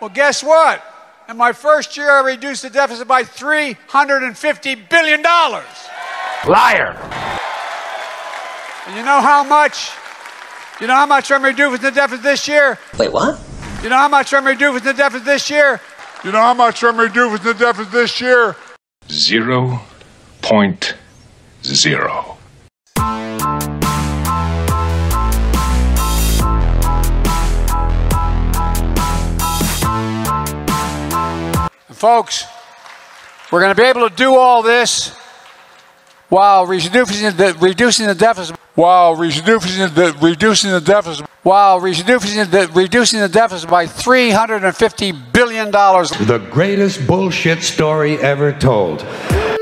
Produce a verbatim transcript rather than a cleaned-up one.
Well, guess what? In my first year, I reduced the deficit by three hundred fifty billion dollars. Liar. And you know how much? You know how much I'm reducing the deficit this year? Wait, what? You know how much I'm reducing the deficit this year? You know how much I'm reducing the deficit this year? Zero point zero. Folks, we're going to be able to do all this while reducing the reducing the deficit. While reducing the reducing the deficit. While reducing the reducing the deficit by three hundred fifty billion dollars. The greatest bullshit story ever told.